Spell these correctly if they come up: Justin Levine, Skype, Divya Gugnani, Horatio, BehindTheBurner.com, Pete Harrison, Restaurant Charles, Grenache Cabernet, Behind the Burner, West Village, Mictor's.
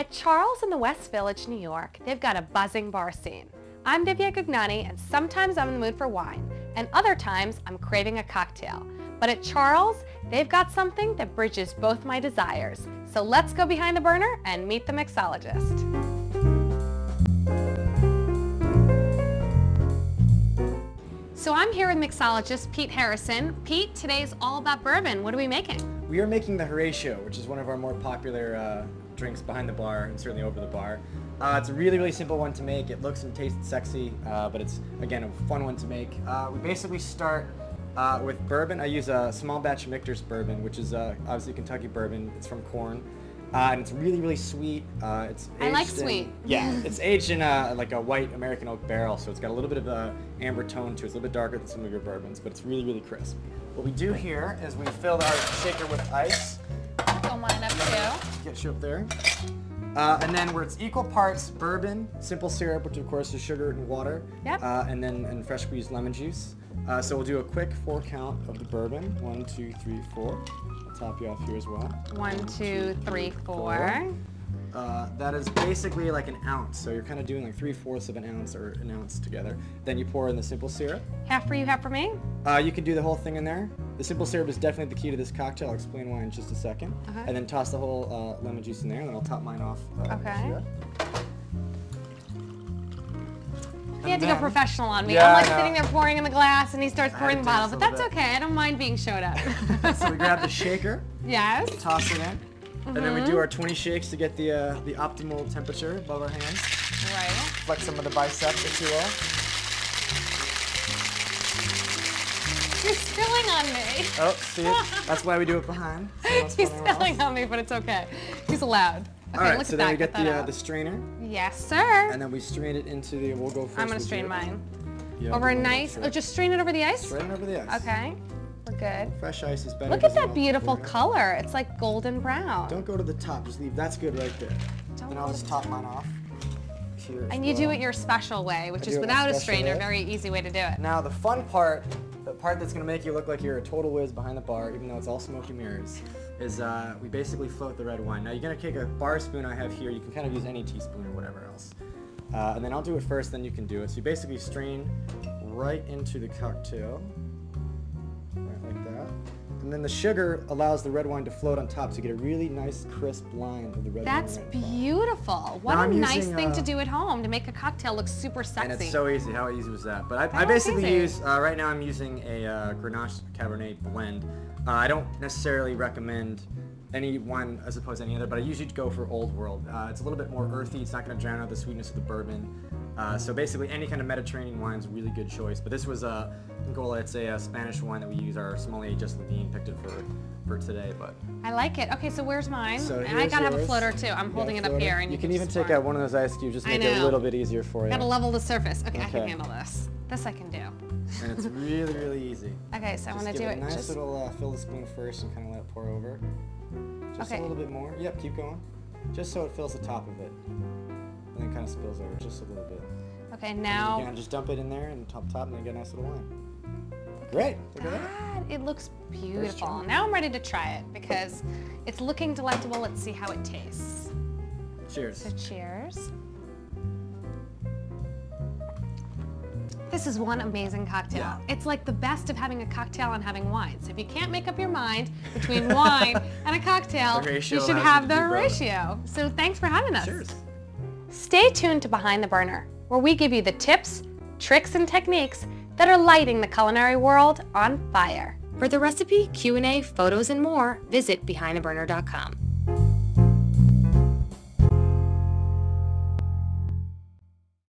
At Charles in the West Village, New York, they've got a buzzing bar scene. I'm Divya Gugnani, and sometimes I'm in the mood for wine, and other times I'm craving a cocktail. But at Charles, they've got something that bridges both my desires. So let's go behind the burner and meet the mixologist. So I'm here with mixologist Pete Harrison. Pete, today's all about bourbon. What are we making? We are making the Horatio, which is one of our more popular drinks behind the bar and certainly over the bar. It's a really, really simple one to make. It looks and tastes sexy, but it's, again, a fun one to make. We basically start with bourbon. I use a small batch Mictor's bourbon, which is obviously Kentucky bourbon. It's from corn. And it's really, really sweet. It's aged sweet. Yeah, it's aged in like a white American oak barrel, so it's got a little bit of an amber tone to it. It's a little bit darker than some of your bourbons, but it's really, really crisp. What we do here is we fill our shaker with ice. Fill mine up too. Get you up there. And then where it's equal parts bourbon, simple syrup, which of course is sugar and water, yep. and fresh squeezed lemon juice. So we'll do a quick 4 count of the bourbon. 1, 2, 3, 4. I'll top you off here as well. 1, 2, 3, 4. That is basically like an ounce. So you're kind of doing like 3/4 of an ounce or an ounce together. Then you pour in the simple syrup. Half for you, half for me? You can do the whole thing in there. The simple syrup is definitely the key to this cocktail. I'll explain why in just a second. Uh-huh. And then toss the whole lemon juice in there, and then I'll top mine off. Okay. Here. He had to go professional on me. Yeah, I'm like sitting there pouring in the glass, and he starts pouring the bottle, but that's okay. I don't mind being showed up. So we grab the shaker. Yes. Toss it in. Mm-hmm. And then we do our 20 shakes to get the optimal temperature above our hands. Right. Flex some of the biceps, if you will. You're spilling on me. Oh, see it? That's why we do it behind. He's spilling on me, but it's okay. He's allowed. Okay, all right, so then we get the strainer. Yes, sir. And then we strain it into the, we'll go first. I'm going to strain mine. Yeah, over a nice, just strain it over the ice? Strain it over the ice. Okay, we're good. Fresh ice is better. Look at that beautiful color. It's like golden brown. Don't go to the top, just leave, that's good right there. Then I'll just top mine off. Here and you do it your special way, which is without a strainer, very easy way to do it. Now the fun part, the part that's going to make you look like you're a total whiz behind the bar, even though it's all smoke and mirrors, is we basically float the red wine. Now you're gonna take a bar spoon I have here, you can kind of use any teaspoon or whatever else. And then I'll do it first, then you can do it. So you basically strain right into the cocktail, right like that. And then the sugar allows the red wine to float on top, so you get a really nice crisp line of the red wine. That's beautiful. What a nice thing to do at home, to make a cocktail look super sexy. And it's so easy. How easy was that? But I basically use, right now I'm using a Grenache Cabernet blend. I don't necessarily recommend any one as opposed to any other, but I usually go for Old World. It's a little bit more earthy. It's not going to drown out the sweetness of the bourbon. So basically any kind of Mediterranean wine is a really good choice. But this was Angola, it's a Spanish wine that we use. Our sommelier, Justin Levine, picked it for today. But I like it. Okay, so where's mine? So and I got to have a floater too. I'm holding it up here. And you can even take out one of those ice cubes, just make it a little bit easier for you. Got to level the surface. Okay, I can handle this. This I can do. And it's really, really easy. Okay, so I'm going to do it. Nice little, fill the spoon first and kind of let it pour over. Just a little bit more. Yep, keep going. Just so it fills the top of it. And then it kind of spills over just a little bit. Okay, now. And again, just dump it in there and top, and then get a nice little wine. Great. Look at that. It looks beautiful. Now I'm ready to try it because it's looking delectable. Let's see how it tastes. Cheers. So, cheers. This is one amazing cocktail. Yeah. It's like the best of having a cocktail and having wine. So if you can't make up your mind between wine and a cocktail, you should have the Horatio. So thanks for having us. Cheers. Stay tuned to Behind the Burner, where we give you the tips, tricks, and techniques that are lighting the culinary world on fire. For the recipe, Q&A, photos, and more, visit BehindTheBurner.com.